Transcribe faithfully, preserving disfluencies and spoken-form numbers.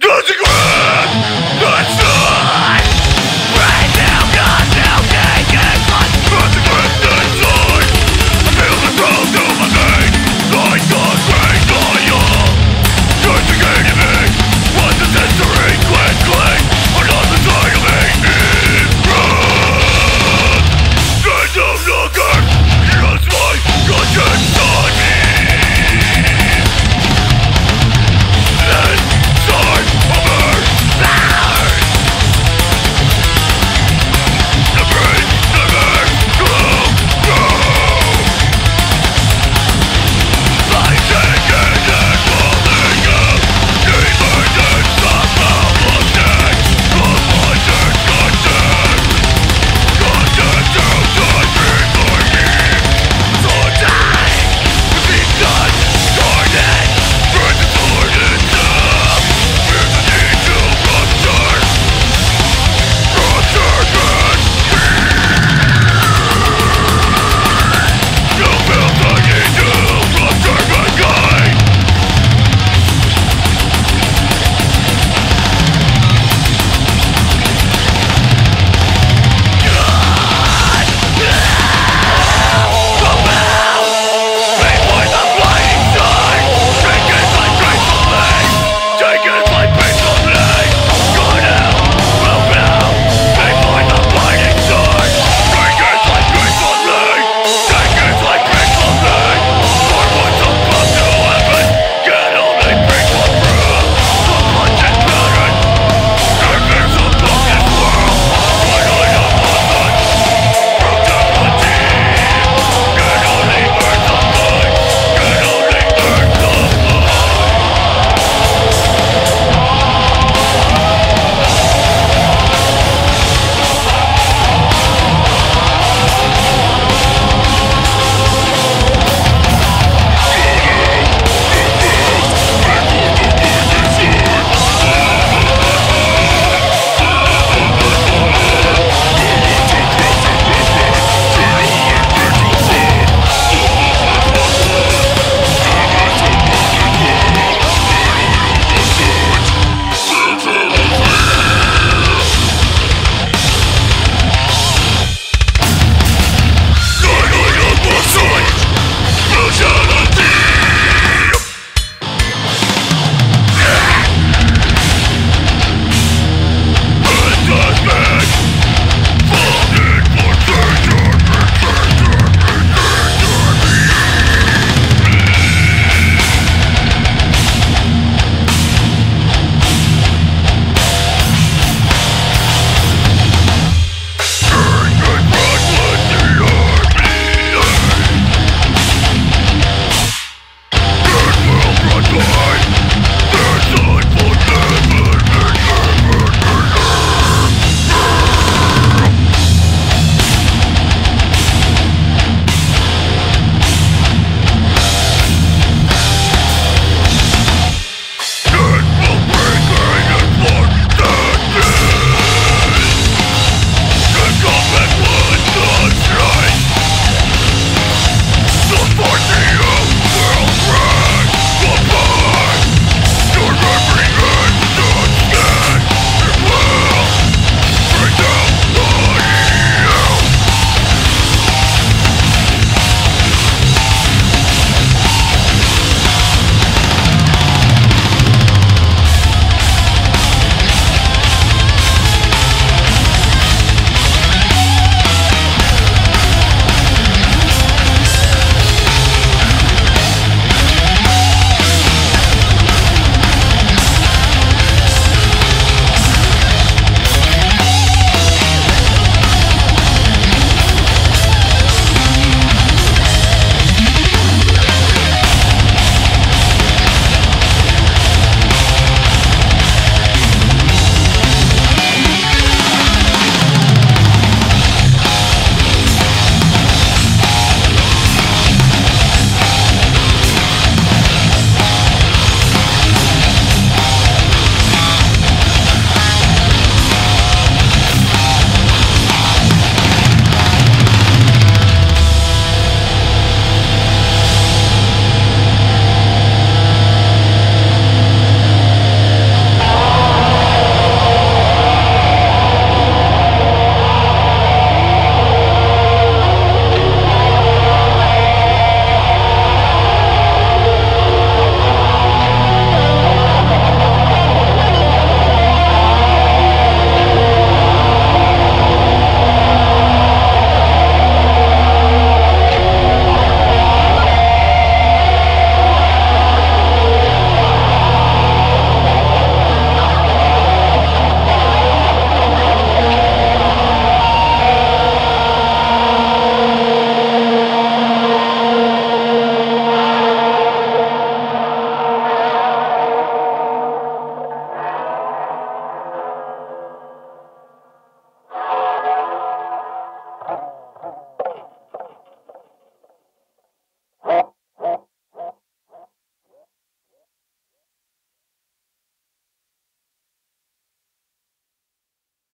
Go to